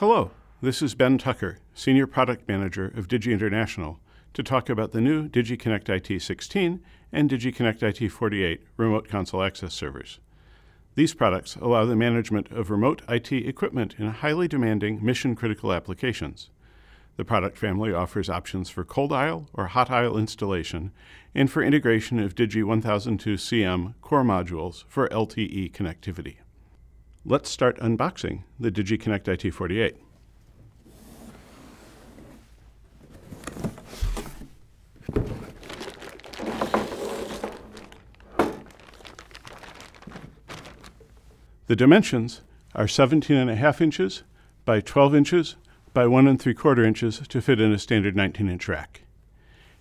Hello, this is Ben Tucker, Senior Product Manager of Digi International, to talk about the new Digi Connect IT 16 and Digi Connect IT 48 remote console access servers. These products allow the management of remote IT equipment in highly demanding mission-critical applications. The product family offers options for cold aisle or hot aisle installation and for integration of Digi 1002CM core modules for LTE connectivity. Let's start unboxing the Digi Connect IT 48. The dimensions are 17.5 inches by 12 inches by 1 3/4 inches to fit in a standard 19-inch rack.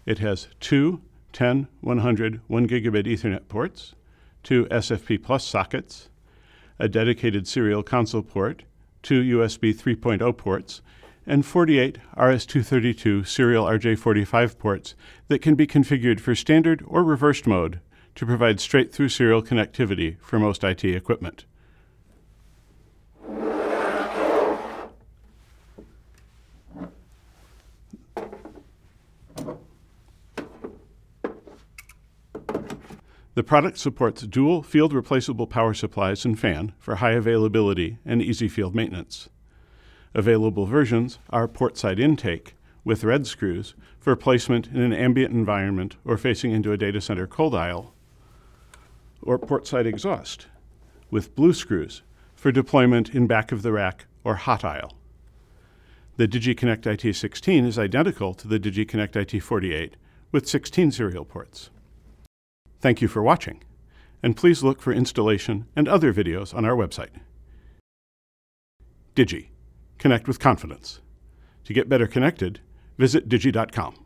It has two 10, 100, 1 gigabit Ethernet ports, two SFP+ sockets, a dedicated serial console port, two USB 3.0 ports, and 48 RS-232 serial RJ45 ports that can be configured for standard or reversed mode to provide straight-through serial connectivity for most IT equipment. The product supports dual field replaceable power supplies and fan for high availability and easy field maintenance. Available versions are port side intake with red screws for placement in an ambient environment or facing into a data center cold aisle, or port side exhaust with blue screws for deployment in back of the rack or hot aisle. The Digi Connect IT 16 is identical to the Digi Connect IT 48 with 16 serial ports. Thank you for watching, and please look for installation and other videos on our website. Digi. Connect with confidence. To get better connected, visit digi.com.